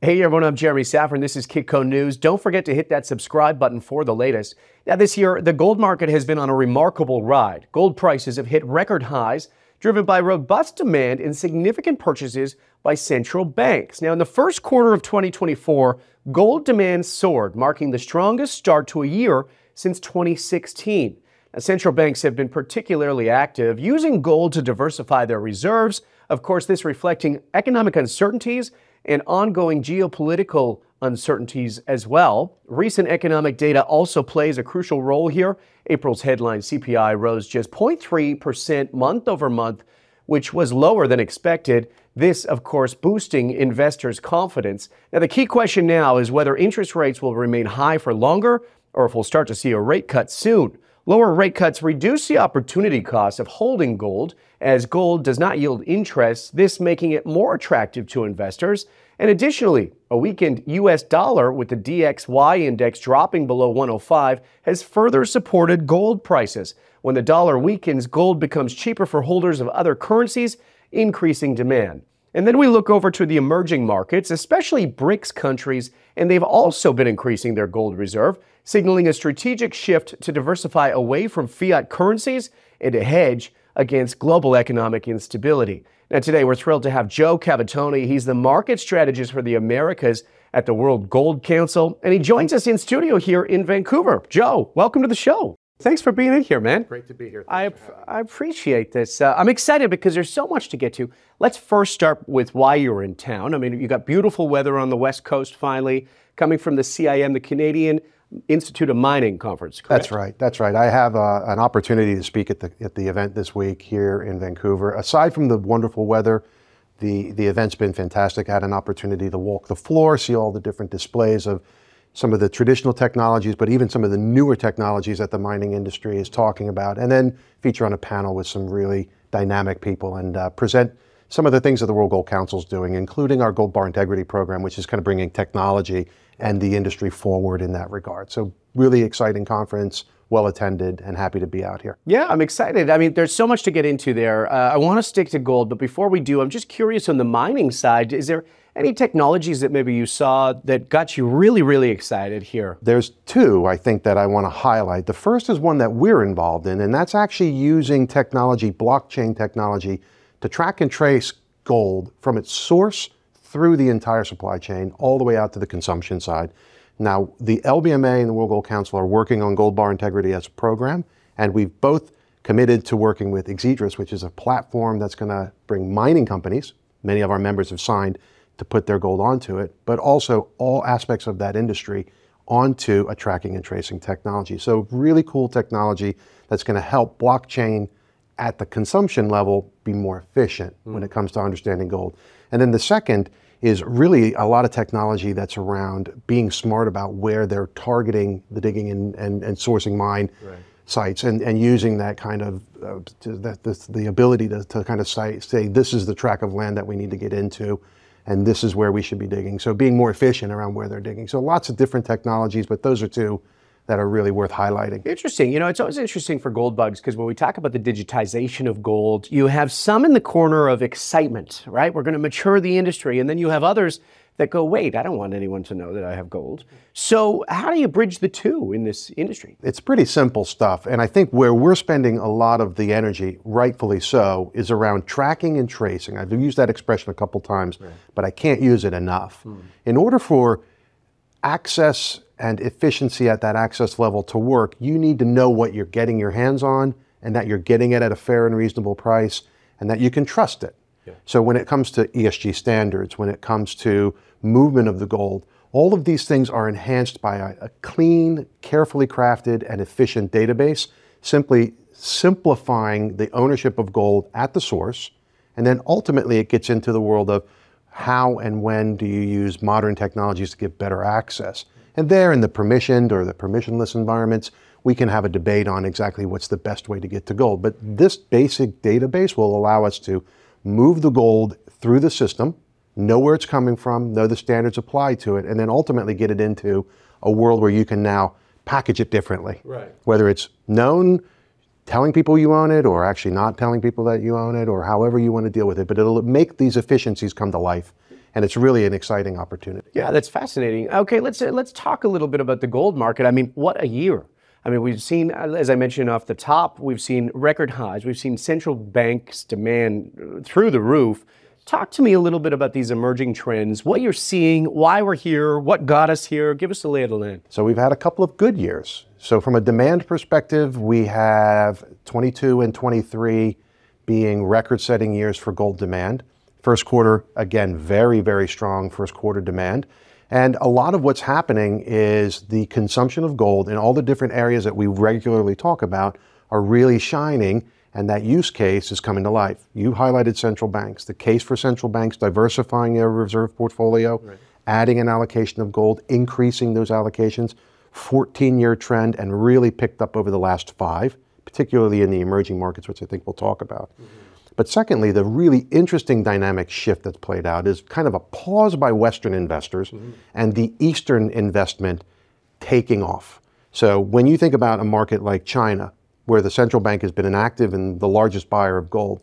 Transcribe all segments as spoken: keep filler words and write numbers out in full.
Hey everyone, I'm Jeremy Szafron. This is Kitco News. Don't forget to hit that subscribe button for the latest. Now this year, the gold market has been on a remarkable ride. Gold prices have hit record highs, driven by robust demand and significant purchases by central banks. Now in the first quarter of twenty twenty-four, gold demand soared, marking the strongest start to a year since twenty sixteen. Now, central banks have been particularly active, using gold to diversify their reserves. Of course, this reflecting economic uncertainties and ongoing geopolitical uncertainties as well. Recent economic data also plays a crucial role here. April's headline C P I rose just zero point three percent month over month, which was lower than expected. This, of course, boosting investors' confidence. Now, the key question now is whether interest rates will remain high for longer or if we'll start to see a rate cut soon. Lower rate cuts reduce the opportunity cost of holding gold, as gold does not yield interest, this making it more attractive to investors. And additionally, a weakened U S dollar with the D X Y index dropping below one oh five has further supported gold prices. When the dollar weakens, gold becomes cheaper for holders of other currencies, increasing demand. And then we look over to the emerging markets, especially BRICS countries, and they've also been increasing their gold reserve, signaling a strategic shift to diversify away from fiat currencies and to hedge against global economic instability. Now today we're thrilled to have Joe Cavatoni. He's the market strategist for the Americas at the World Gold Council, and he joins us in studio here in Vancouver. Joe, welcome to the show. Thanks for being in here, man. Great to be here. I, I appreciate this. Uh, I'm excited because there's so much to get to. Let's first start with why you're in town. I mean, you got beautiful weather on the West Coast finally, coming from the C I M, the Canadian Institute of Mining Conference, correct? That's right. That's right. I have uh, an opportunity to speak at the, at the event this week here in Vancouver. Aside from the wonderful weather, the, the event's been fantastic. I had an opportunity to walk the floor, see all the different displays of some of the traditional technologies, but even some of the newer technologies that the mining industry is talking about, and then feature on a panel with some really dynamic people and uh, present some of the things that the World Gold Council is doing, including our Gold Bar Integrity Program, which is kind of bringing technology and the industry forward in that regard. So really exciting conference, well attended, and happy to be out here. Yeah, I'm excited. I mean, there's so much to get into there. Uh, I want to stick to gold, but before we do, I'm just curious on the mining side, is there any technologies that maybe you saw that got you really, really excited here? There's two, I think, that I want to highlight. The first is one that we're involved in, and that's actually using technology, blockchain technology, to track and trace gold from its source through the entire supply chain, all the way out to the consumption side. Now, the L B M A and the World Gold Council are working on Gold Bar Integrity as a program, and we've both committed to working with Exidris, which is a platform that's going to bring mining companies, many of our members have signed, to put their gold onto it, but also all aspects of that industry onto a tracking and tracing technology. So really cool technology that's going to help blockchain at the consumption level be more efficient mm. when it comes to understanding gold. And then the second is really a lot of technology that's around being smart about where they're targeting the digging and, and, and sourcing mine right. sites and, and using that kind of, uh, to, that, this, the ability to, to kind of say, say, this is the tract of land that we need to get into, and this is where we should be digging. So being more efficient around where they're digging. So lots of different technologies, but those are two that are really worth highlighting. Interesting. You know, it's always interesting for gold bugs, because when we talk about the digitization of gold, you have some in the corner of excitement, right? We're going to mature the industry. And then you have others that go, wait, I don't want anyone to know that I have gold. So how do you bridge the two in this industry? It's pretty simple stuff. And I think where we're spending a lot of the energy, rightfully so, is around tracking and tracing. I've used that expression a couple times, right. but I can't use it enough. Hmm. In order for access and efficiency at that access level to work, you need to know what you're getting your hands on, and that you're getting it at a fair and reasonable price, and that you can trust it. Yeah. So when it comes to E S G standards, when it comes to movement of the gold, all of these things are enhanced by a, a clean, carefully crafted, and efficient database, simply simplifying the ownership of gold at the source. And then ultimately it gets into the world of how and when do you use modern technologies to give better access. And there in the permissioned or the permissionless environments, we can have a debate on exactly what's the best way to get to gold. But this basic database will allow us to move the gold through the system, know where it's coming from, know the standards apply to it, and then ultimately get it into a world where you can now package it differently. Right. Whether it's known, telling people you own it, or actually not telling people that you own it, or however you want to deal with it, but it'll make these efficiencies come to life. and it's really an exciting opportunity. Yeah, that's fascinating. Okay, let's uh, let's talk a little bit about the gold market. I mean, what a year. I mean, we've seen, as I mentioned off the top, we've seen record highs. We've seen central banks' demand through the roof. Talk to me a little bit about these emerging trends, what you're seeing, why we're here, what got us here. Give us the lay of the land. So we've had a couple of good years. So from a demand perspective, we have twenty-two and twenty-three being record-setting years for gold demand. First quarter, again, very, very strong first quarter demand. And a lot of what's happening is the consumption of gold in all the different areas that we regularly talk about are really shining. And that use case is coming to life. You highlighted central banks. The case for central banks diversifying their reserve portfolio, right, adding an allocation of gold, increasing those allocations, fourteen year trend, and really picked up over the last five, particularly in the emerging markets, which I think we'll talk about. Mm-hmm. But secondly, the really interesting dynamic shift that's played out is kind of a pause by Western investors, mm-hmm, and the Eastern investment taking off. So when you think about a market like China, where the central bank has been inactive and the largest buyer of gold,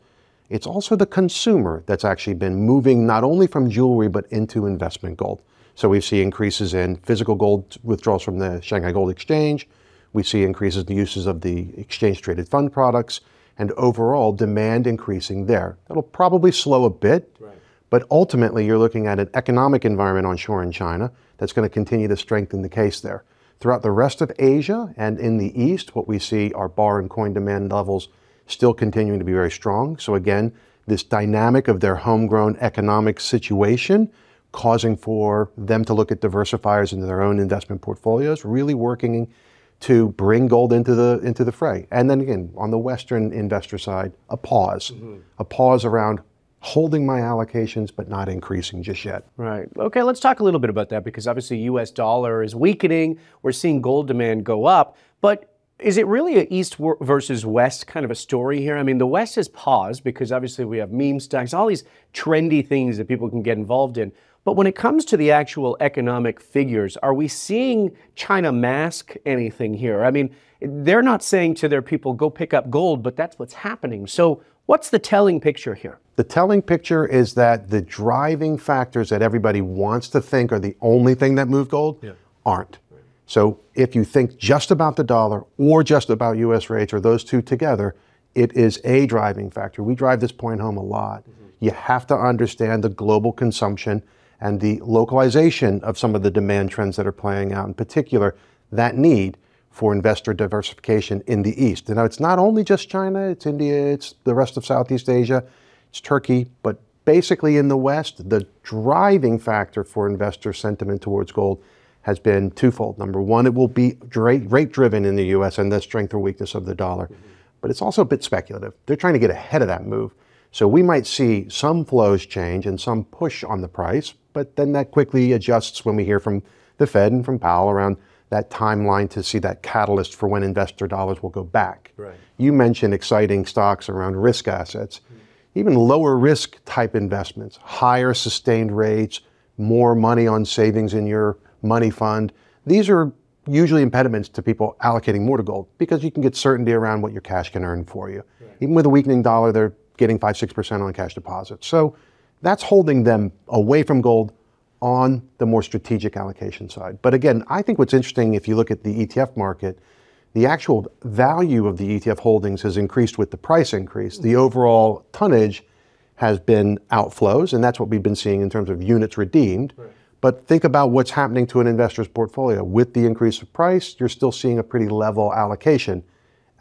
it's also the consumer that's actually been moving not only from jewelry, but into investment gold. So we see increases in physical gold withdrawals from the Shanghai Gold Exchange. We see increases in the uses of the exchange traded fund products, and overall demand increasing there. That'll probably slow a bit, right, but ultimately you're looking at an economic environment onshore in China that's going to continue to strengthen the case there. Throughout the rest of Asia and in the East, what we see are bar and coin demand levels still continuing to be very strong. So again, this dynamic of their homegrown economic situation causing for them to look at diversifiers into their own investment portfolios, really working to bring gold into the, into the fray. And then again, on the Western investor side, a pause, mm-hmm, a pause around holding my allocations, but not increasing just yet. Right. Okay, let's talk a little bit about that, because obviously U S dollar is weakening. We're seeing gold demand go up, but is it really an East versus West kind of a story here? I mean, the West has paused because obviously we have meme stocks, all these trendy things that people can get involved in. But when it comes to the actual economic figures, are we seeing China mask anything here? I mean, they're not saying to their people, go pick up gold, but that's what's happening. So what's the telling picture here? The telling picture is that the driving factors that everybody wants to think are the only thing that move gold, yeah, aren't. Right. So if you think just about the dollar or just about U S rates or those two together, it is a driving factor. We drive this point home a lot. Mm-hmm. You have to understand the global consumption and the localization of some of the demand trends that are playing out, in particular, that need for investor diversification in the East. And now it's not only just China, it's India, it's the rest of Southeast Asia, it's Turkey, but basically in the West, the driving factor for investor sentiment towards gold has been twofold. Number one, it will be rate-driven in the U S and the strength or weakness of the dollar, mm-hmm, but it's also a bit speculative. They're trying to get ahead of that move. So we might see some flows change and some push on the price, but then that quickly adjusts when we hear from the Fed and from Powell around that timeline to see that catalyst for when investor dollars will go back. Right. You mentioned exciting stocks around risk assets, mm-hmm, even lower risk type investments, higher sustained rates, more money on savings in your money fund. These are usually impediments to people allocating more to gold because you can get certainty around what your cash can earn for you. Right. Even with a weakening dollar, they're getting five, six percent on cash deposits. So that's holding them away from gold on the more strategic allocation side. But again, I think what's interesting, if you look at the E T F market, the actual value of the E T F holdings has increased with the price increase. The overall tonnage has been outflows, and that's what we've been seeing in terms of units redeemed. Right. But think about what's happening to an investor's portfolio. With the increase of price, you're still seeing a pretty level allocation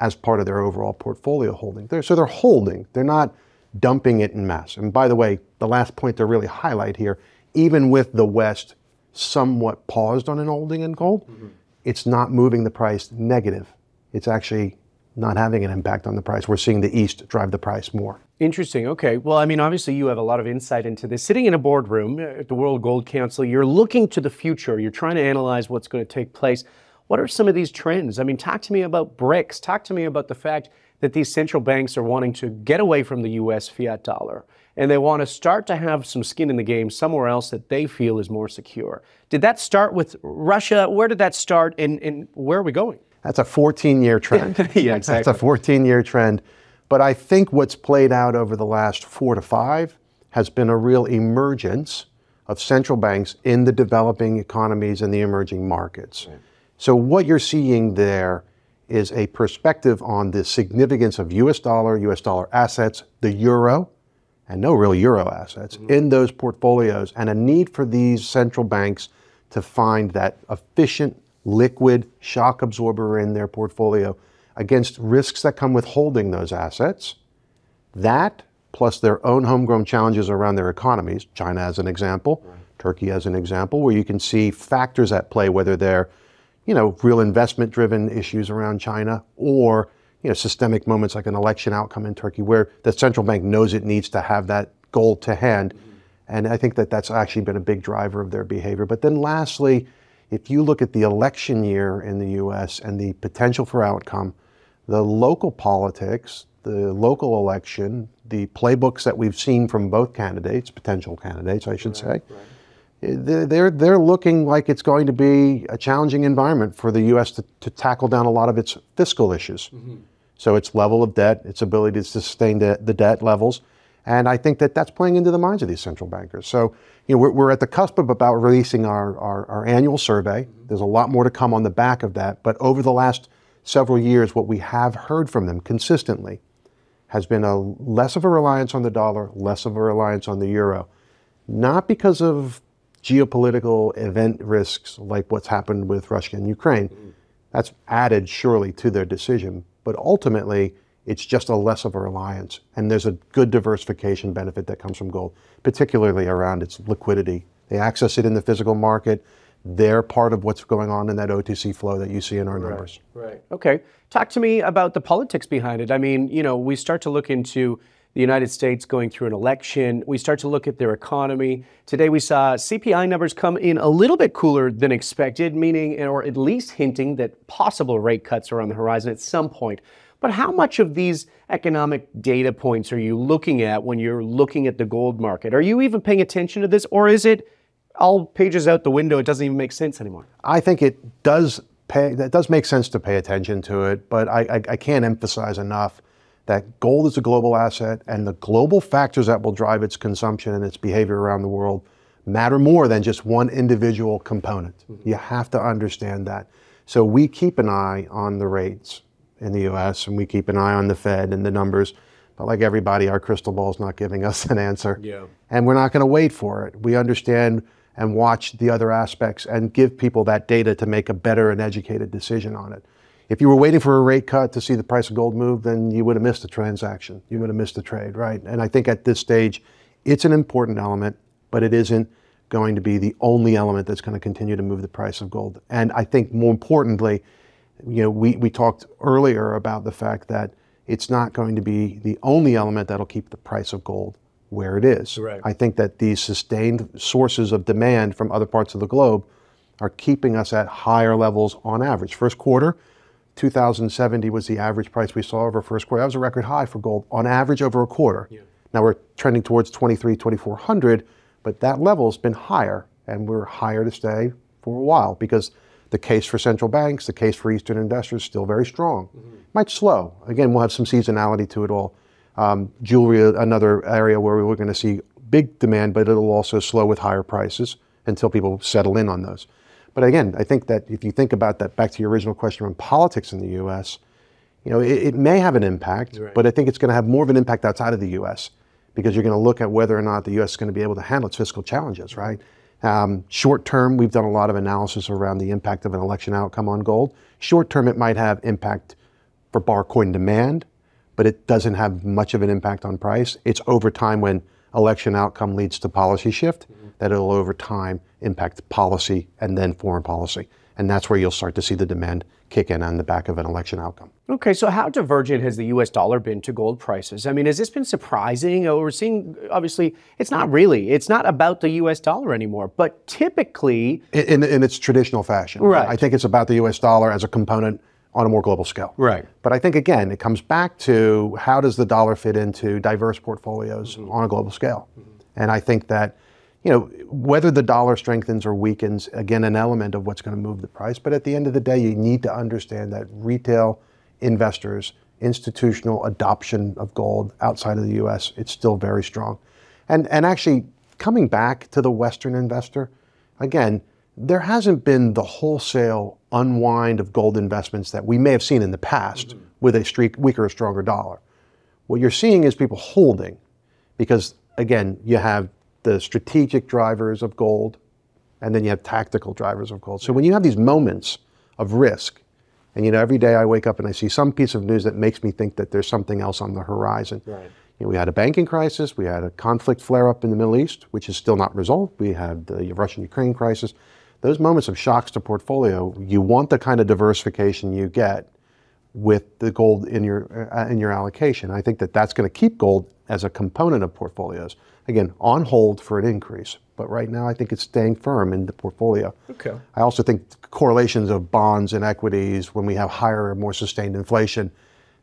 as part of their overall portfolio holding. They're, so they're holding, they're not dumping it in mass. And by the way, the last point to really highlight here, even with the West somewhat paused on an holding in gold, mm-hmm, it's not moving the price negative. It's actually not having an impact on the price. We're seeing the East drive the price more. Interesting, okay. Well, I mean, obviously you have a lot of insight into this. Sitting in a boardroom at the World Gold Council, you're looking to the future. You're trying to analyze what's going to take place. What are some of these trends? I mean, talk to me about BRICS. Talk to me about the fact that these central banks are wanting to get away from the U S fiat dollar, and they want to start to have some skin in the game somewhere else that they feel is more secure. Did that start with Russia? Where did that start, and, and where are we going? That's a fourteen year trend. Yeah, exactly. That's a fourteen year trend. But I think what's played out over the last four to five has been a real emergence of central banks in the developing economies and the emerging markets. Right. So what you're seeing there is a perspective on the significance of U S dollar, U S dollar assets, the euro, and no real euro assets mm-hmm. in those portfolios, and a need for these central banks to find that efficient, liquid shock absorber in their portfolio against risks that come with holding those assets. That, plus their own homegrown challenges around their economies, China as an example, right. Turkey as an example, where you can see factors at play, whether they're, you know, real investment-driven issues around China or, you know, systemic moments like an election outcome in Turkey where the central bank knows it needs to have that gold to hand. Mm-hmm. And I think that that's actually been a big driver of their behavior. But then lastly, if you look at the election year in the U S and the potential for outcome, the local politics, the local election, the playbooks that we've seen from both candidates, potential candidates, I should right, say, right. They're, they're looking like it's going to be a challenging environment for the U S to, to tackle down a lot of its fiscal issues. Mm-hmm. So its level of debt, its ability to sustain the, the debt levels. And I think that that's playing into the minds of these central bankers. So, you know, we're, we're at the cusp of about releasing our, our, our annual survey. Mm-hmm. There's a lot more to come on the back of that. But over the last several years, what we have heard from them consistently has been a less of a reliance on the dollar, less of a reliance on the euro, not because of geopolitical event risks like what's happened with Russia and Ukraine. Mm-hmm. That's added surely to their decision, but ultimately, it's just a less of a reliance. And there's a good diversification benefit that comes from gold, particularly around its liquidity. They access it in the physical market. They're part of what's going on in that O T C flow that you see in our right, numbers. Right. Okay. Talk to me about the politics behind it. I mean, you know, we start to look into the United States going through an election. We start to look at their economy. Today we saw C P I numbers come in a little bit cooler than expected, meaning, or at least hinting that possible rate cuts are on the horizon at some point. But how much of these economic data points are you looking at when you're looking at the gold market? Are you even paying attention to this, or is it all pages out the window? It doesn't even make sense anymore. I think it does pay, that does make sense to pay attention to it, but I, I, I can't emphasize enough that gold is a global asset, and the global factors that will drive its consumption and its behavior around the world matter more than just one individual component. Mm-hmm. You have to understand that. So we keep an eye on the rates in the U S, and we keep an eye on the Fed and the numbers, but like everybody, our crystal ball is not giving us an answer. Yeah. And we're not gonna wait for it. We understand and watch the other aspects and give people that data to make a better and educated decision on it. If you were waiting for a rate cut to see the price of gold move, then you would have missed a transaction. You would have missed a trade, right? And I think at this stage, it's an important element, but it isn't going to be the only element that's gonna continue to move the price of gold. And I think more importantly, you know, we, we talked earlier about the fact that it's not going to be the only element that'll keep the price of gold where it is. Right. I think that these sustained sources of demand from other parts of the globe are keeping us at higher levels on average. First quarter, two thousand seventy was the average price we saw over first quarter. That was a record high for gold on average over a quarter. Yeah. Now we're trending towards twenty-three, twenty-four hundred, but that level's been higher, and we're higher to stay for a while because the case for central banks, the case for Eastern investors is still very strong. Mm-hmm. Might slow. Again, we'll have some seasonality to it all. Um, jewelry, another area where we were going to see big demand, but it'll also slow with higher prices until people settle in on those. But again, I think that if you think about that, back to your original question on politics in the U S, you know, it, it may have an impact, right. but I think it's going to have more of an impact outside of the U S because you're going to look at whether or not the U S is going to be able to handle its fiscal challenges, right? Um, short term, we've done a lot of analysis around the impact of an election outcome on gold. Short term, it might have impact for bar coin demand, but it doesn't have much of an impact on price. It's over time when election outcome leads to policy shift, mm-hmm. that it'll over time impact policy and then foreign policy. And that's where you'll start to see the demand kick in on the back of an election outcome. Okay, so how divergent has the U S dollar been to gold prices? I mean, has this been surprising? We're seeing, obviously, it's not really, it's not about the U S dollar anymore, but typically... In, in, in its traditional fashion. Right. I think it's about the U S dollar as a component on a more global scale. Right. But I think, again, it comes back to how does the dollar fit into diverse portfolios mm-hmm. on a global scale? Mm-hmm. And I think that, you know, whether the dollar strengthens or weakens, again, an element of what's going to move the price. But at the end of the day, you need to understand that retail investors, institutional adoption of gold outside of the U S, it's still very strong. And, and actually, coming back to the Western investor, again, there hasn't been the wholesale unwind of gold investments that we may have seen in the past mm-hmm. with a streak, weaker or stronger dollar. What you're seeing is people holding because, again, you have the strategic drivers of gold and then you have tactical drivers of gold. So when you have these moments of risk, and you know, every day I wake up and I see some piece of news that makes me think that there's something else on the horizon. Right. You know, we had a banking crisis, we had a conflict flare-up in the Middle East, which is still not resolved. We had the Russian-Ukraine crisis. Those moments of shocks to portfolio, you want the kind of diversification you get with the gold in your, uh, in your allocation. I think that that's going to keep gold as a component of portfolios. Again, on hold for an increase. But right now, I think it's staying firm in the portfolio. Okay. I also think correlations of bonds and equities, when we have higher and more sustained inflation,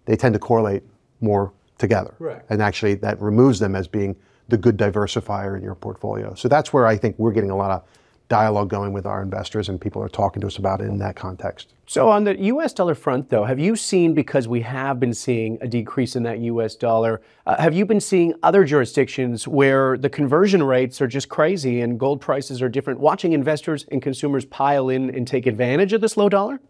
they tend to correlate more together. Right. And actually, that removes them as being the good diversifier in your portfolio. So that's where I think we're getting a lot of dialogue going with our investors and people are talking to us about it in that context. So on the U S dollar front though, have you seen, because we have been seeing a decrease in that U S dollar, uh, have you been seeing other jurisdictions where the conversion rates are just crazy and gold prices are different, watching investors and consumers pile in and take advantage of this low dollar?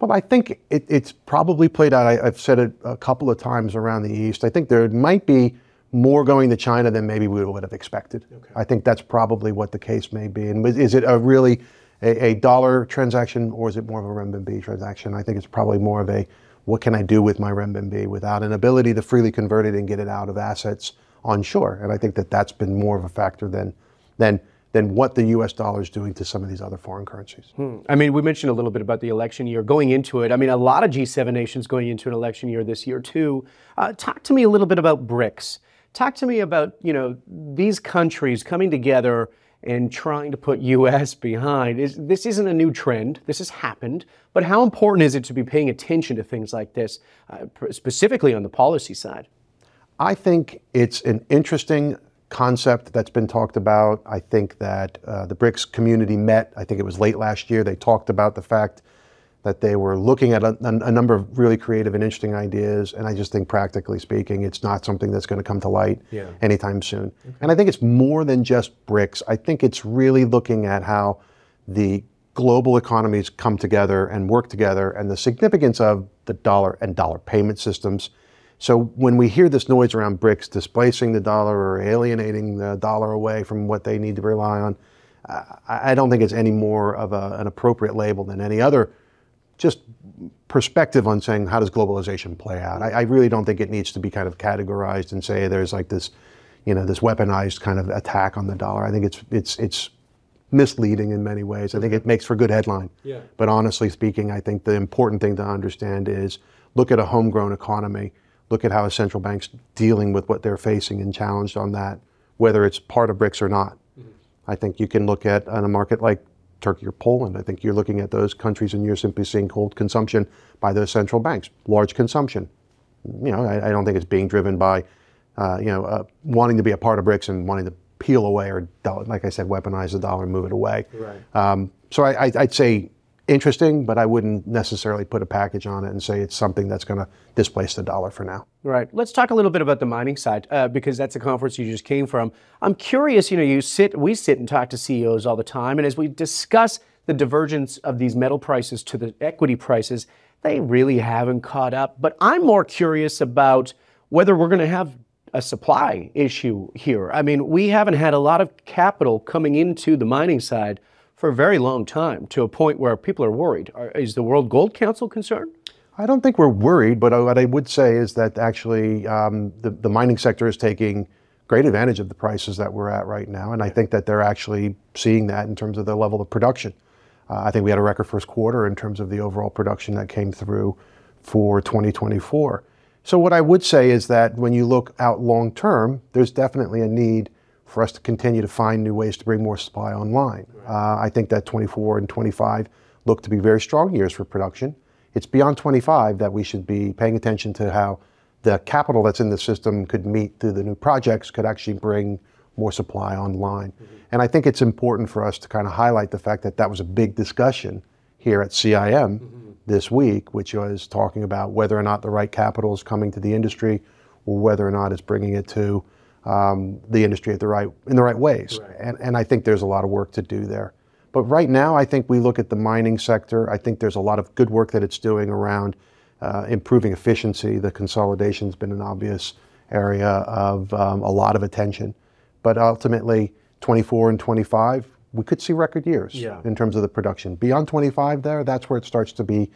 Well, I think it, it's probably played out. I, I've said it a couple of times around the East. I think there might be more going to China than maybe we would have expected. Okay. I think that's probably what the case may be. And is it a really a, a dollar transaction or is it more of a renminbi transaction? I think it's probably more of a, what can I do with my renminbi without an ability to freely convert it and get it out of assets onshore? And I think that that's been more of a factor than, than than what the U S dollar is doing to some of these other foreign currencies. Hmm. I mean, we mentioned a little bit about the election year going into it. I mean, a lot of G seven nations going into an election year this year too. Uh, talk to me a little bit about BRICS. Talk to me about, you know, these countries coming together and trying to put U S behind. Is, this isn't a new trend. This has happened. But how important is it to be paying attention to things like this, uh, specifically on the policy side? I think it's an interesting concept that's been talked about. I think that uh, the BRICS community met, I think it was late last year, they talked about the fact that they were looking at a, a number of really creative and interesting ideas. And I just think practically speaking, it's not something that's going to come to light yeah. anytime soon. Okay. And I think it's more than just BRICS. I think it's really looking at how the global economies come together and work together and the significance of the dollar and dollar payment systems. So when we hear this noise around BRICS displacing the dollar or alienating the dollar away from what they need to rely on, I, I don't think it's any more of a, an appropriate label than any other just perspective on saying, how does globalization play out? I, I really don't think it needs to be kind of categorized and say there's like this, you know, this weaponized kind of attack on the dollar. I think it's it's it's misleading in many ways. I think it makes for good headline. Yeah. But honestly speaking, I think the important thing to understand is look at a homegrown economy, look at how a central bank's dealing with what they're facing and challenged on that, whether it's part of BRICS or not. Mm-hmm. I think you can look at on a market like Turkey or Poland. I think you're looking at those countries and you're simply seeing gold consumption by those central banks, large consumption. You know, I, I don't think it's being driven by, uh, you know, uh, wanting to be a part of BRICS and wanting to peel away or, like I said, weaponize the dollar and move it away. Right. Um, so I, I, I'd say interesting, but I wouldn't necessarily put a package on it and say it's something that's going to displace the dollar for now. Right. Let's talk a little bit about the mining side, uh, because that's a conference you just came from. I'm curious, you know, you sit, we sit and talk to C E Os all the time, and as we discuss the divergence of these metal prices to the equity prices, they really haven't caught up. But I'm more curious about whether we're going to have a supply issue here. I mean, we haven't had a lot of capital coming into the mining side for a very long time, to a point where people are worried. Is the World Gold Council concerned? I don't think we're worried, but what I would say is that actually um, the, the mining sector is taking great advantage of the prices that we're at right now, and I think that they're actually seeing that in terms of the level of production. Uh, I think we had a record first quarter in terms of the overall production that came through for twenty twenty-four. So what I would say is that when you look out long term, there's definitely a need for us to continue to find new ways to bring more supply online. Uh, I think that twenty-four and twenty-five look to be very strong years for production. It's beyond twenty-five that we should be paying attention to how the capital that's in the system could meet through the new projects could actually bring more supply online. Mm-hmm. And I think it's important for us to kind of highlight the fact that that was a big discussion here at C I M mm-hmm. this week, which was talking about whether or not the right capital is coming to the industry or whether or not it's bringing it to um, the industry at the right in the right ways. Right. And, and I think there's a lot of work to do there. But right now, I think we look at the mining sector. I think there's a lot of good work that it's doing around uh, improving efficiency. The consolidation's been an obvious area of um, a lot of attention. But ultimately, twenty-four and twenty-five, we could see record years yeah. in terms of the production. Beyond twenty-five there, that's where it starts to be,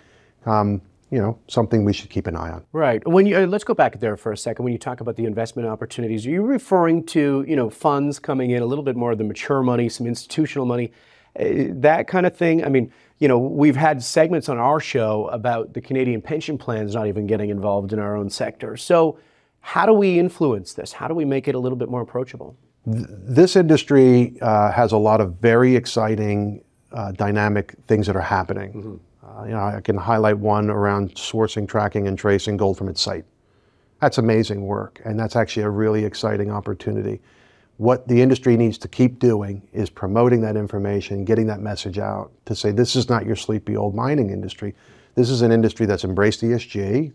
um, you know, something we should keep an eye on. Right. When you, uh, let's go back there for a second. When you talk about the investment opportunities, are you referring to, you know, funds coming in, a little bit more of the mature money, some institutional money, uh, that kind of thing? I mean, you know, we've had segments on our show about the Canadian pension plans not even getting involved in our own sector. So how do we influence this? How do we make it a little bit more approachable? This industry uh, has a lot of very exciting, uh, dynamic things that are happening. Mm-hmm. uh, you know, I can highlight one around sourcing, tracking, and tracing gold from its site. That's amazing work, and that's actually a really exciting opportunity. What the industry needs to keep doing is promoting that information, getting that message out to say this is not your sleepy old mining industry. This is an industry that's embraced E S G,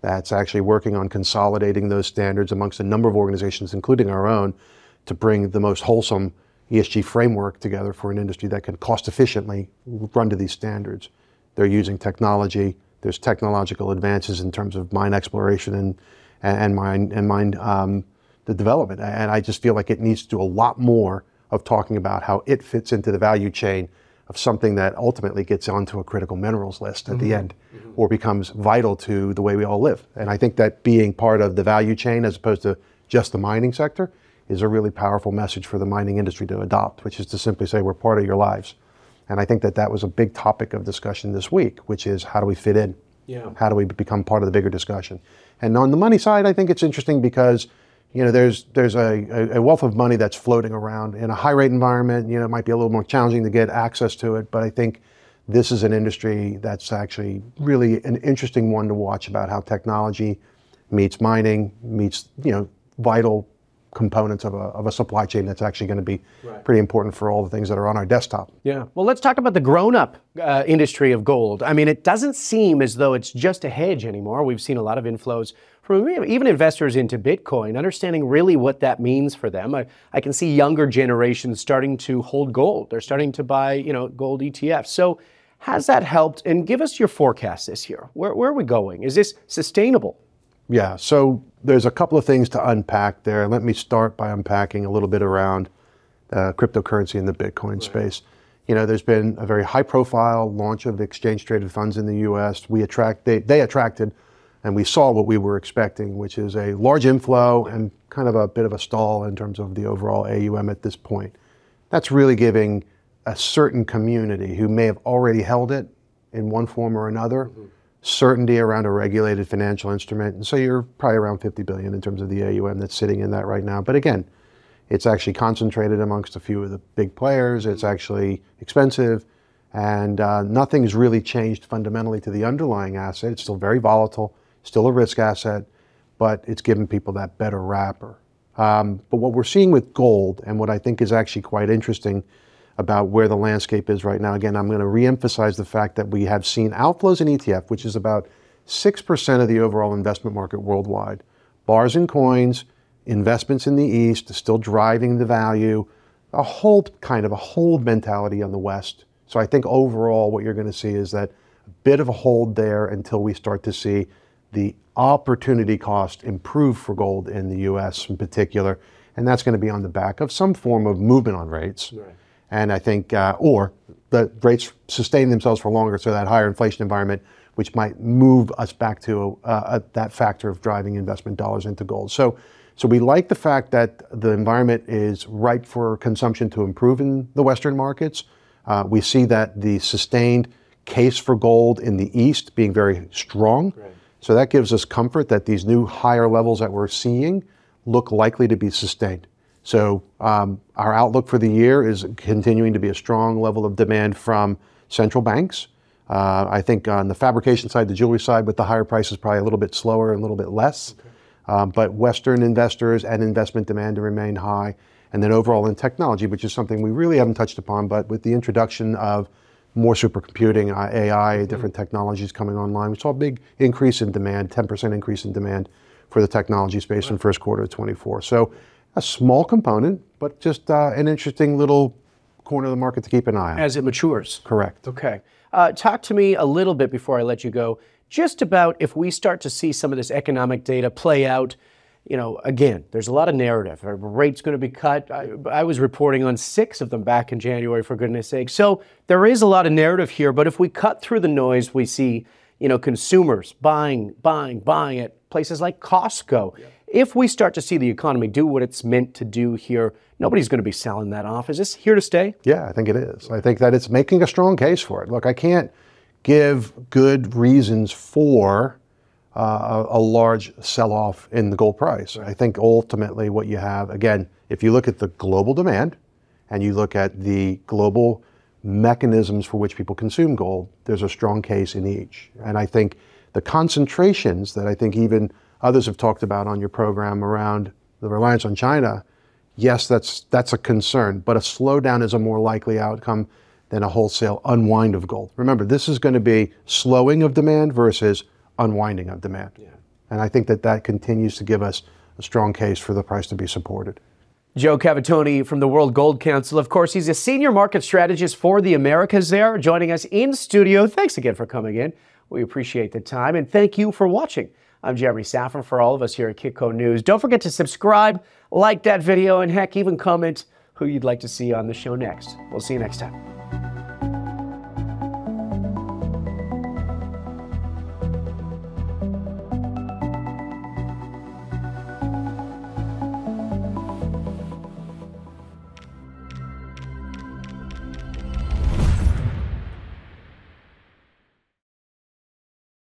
that's actually working on consolidating those standards amongst a number of organizations, including our own, to bring the most wholesome E S G framework together for an industry that can cost efficiently run to these standards. They're using technology. There's technological advances in terms of mine exploration and, and mine, and mine um, the development. And I just feel like it needs to do a lot more of talking about how it fits into the value chain of something that ultimately gets onto a critical minerals list at mm-hmm. the end, mm-hmm. or becomes vital to the way we all live. And I think that being part of the value chain as opposed to just the mining sector is a really powerful message for the mining industry to adopt, which is to simply say we're part of your lives. And I think that that was a big topic of discussion this week, which is how do we fit in? Yeah. How do we become part of the bigger discussion? And on the money side, I think it's interesting because, you know, there's there's a, a wealth of money that's floating around in a high rate environment. You know, it might be a little more challenging to get access to it, but I think this is an industry that's actually really an interesting one to watch about how technology meets mining, meets, you know, vital components of a, of a supply chain that's actually going to be right. pretty important for all the things that are on our desktop. Yeah. Well, let's talk about the grown-up uh, industry of gold. I mean, it doesn't seem as though it's just a hedge anymore. We've seen a lot of inflows from even investors into Bitcoin, understanding really what that means for them. I, I can see younger generations starting to hold gold. They're starting to buy, you know, gold E T Fs. So has that helped? And give us your forecast this year. Where, where are we going? Is this sustainable? Yeah, so there's a couple of things to unpack there. Let me start by unpacking a little bit around uh, cryptocurrency in the Bitcoin right. space. You know, there's been a very high profile launch of exchange-traded funds in the U S. We attract, they, they attracted, and we saw what we were expecting, which is a large inflow and kind of a bit of a stall in terms of the overall A U M at this point. That's really giving a certain community who may have already held it in one form or another, mm-hmm. certainty around a regulated financial instrument. And so you're probably around fifty billion in terms of the A U M that's sitting in that right now. But again, it's actually concentrated amongst a few of the big players. It's actually expensive, and uh, nothing's really changed fundamentally to the underlying asset. It's still very volatile, still a risk asset, but it's given people that better wrapper. Um, but what we're seeing with gold, and what I think is actually quite interesting about where the landscape is right now. Again, I'm going to reemphasize the fact that we have seen outflows in E T F, which is about six percent of the overall investment market worldwide. Bars and coins, investments in the East, still driving the value, a whole kind of a hold mentality on the West. So I think overall what you're going to see is that a bit of a hold there until we start to see the opportunity cost improve for gold in the U S in particular. And that's going to be on the back of some form of movement on rates. Right. And I think, uh, or the rates sustain themselves for longer, so that higher inflation environment, which might move us back to uh, a, that factor of driving investment dollars into gold. So, so we like the fact that the environment is ripe for consumption to improve in the Western markets. Uh, we see that the sustained case for gold in the East being very strong. Right. So that gives us comfort that these new higher levels that we're seeing look likely to be sustained. So um, our outlook for the year is continuing to be a strong level of demand from central banks. Uh, I think on the fabrication side, the jewelry side, with the higher prices, probably a little bit slower and a little bit less. Okay. Um, but Western investors and investment demand to remain high. And then overall in technology, which is something we really haven't touched upon, but with the introduction of more supercomputing, A I, mm-hmm. different technologies coming online, we saw a big increase in demand, ten percent increase in demand for the technology space right. in first quarter of twenty-four. So a small component, but just uh, an interesting little corner of the market to keep an eye on. As it matures. Correct. Okay. Uh, talk to me a little bit before I let you go, just about if we start to see some of this economic data play out. You know, again, there's a lot of narrative. Our rate's going to be cut. I, I was reporting on six of them back in January, for goodness sake. So there is a lot of narrative here, but if we cut through the noise, we see, you know, consumers buying, buying, buying at places like Costco. Yeah. If we start to see the economy do what it's meant to do here, nobody's going to be selling that off. Is this here to stay? Yeah, I think it is. I think that it's making a strong case for it. Look, I can't give good reasons for Uh, a, a large sell-off in the gold price. I think ultimately what you have, again, if you look at the global demand and you look at the global mechanisms for which people consume gold, there's a strong case in each. And I think the concentrations that I think even others have talked about on your program around the reliance on China, yes, that's, that's a concern, but a slowdown is a more likely outcome than a wholesale unwind of gold. Remember, this is going to be slowing of demand versus unwinding of demand. Yeah. And I think that that continues to give us a strong case for the price to be supported. Joe Cavatoni from the World Gold Council. Of course, he's a senior market strategist for the Americas there, joining us in studio. Thanks again for coming in. We appreciate the time, and thank you for watching. I'm Jeremy Szafron for all of us here at Kitco News. Don't forget to subscribe, like that video, and heck, even comment who you'd like to see on the show next. We'll see you next time.